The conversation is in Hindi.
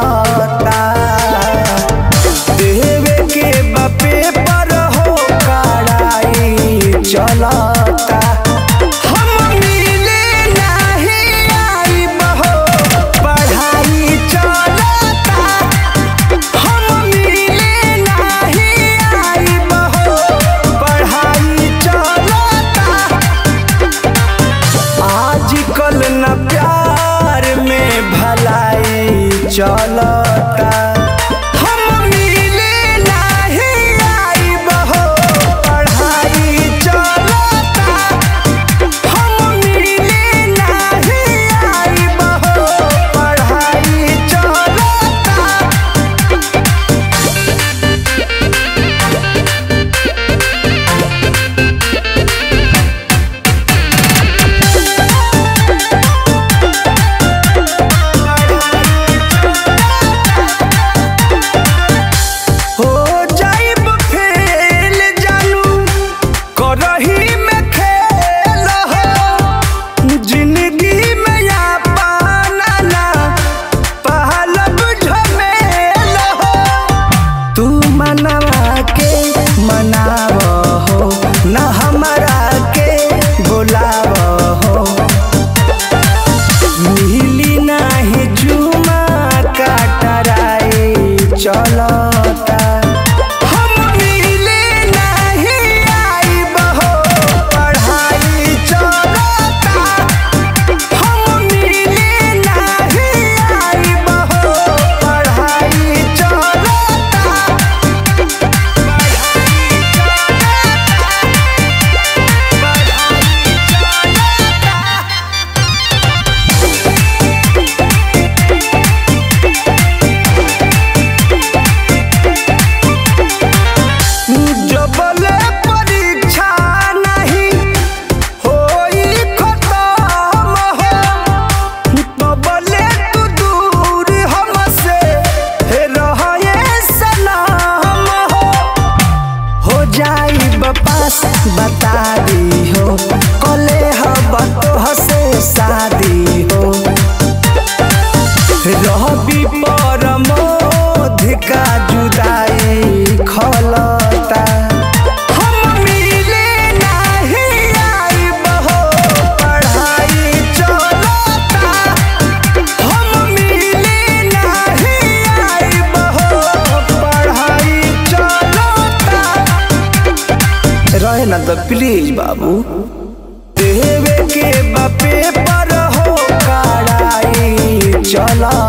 लता देवे के बापे पर हो कड़ाई चलता हम मिले नहीं आई बहो पढ़ाई चलता हम मिले नहीं आई बहो पढ़ाई चलता। आजकल न प्यार में भलाई चलता बता दी हो कले हसे शादी हो रवि पर मोध का जुदाई खलता हम मिले नहीं आई बहो पढ़ाई चलता हम मिले नहीं आई बहो पढ़ाई चलता। रहे ना तो प्लीज बाबू देवे के बापे पर हो कड़ाई चला।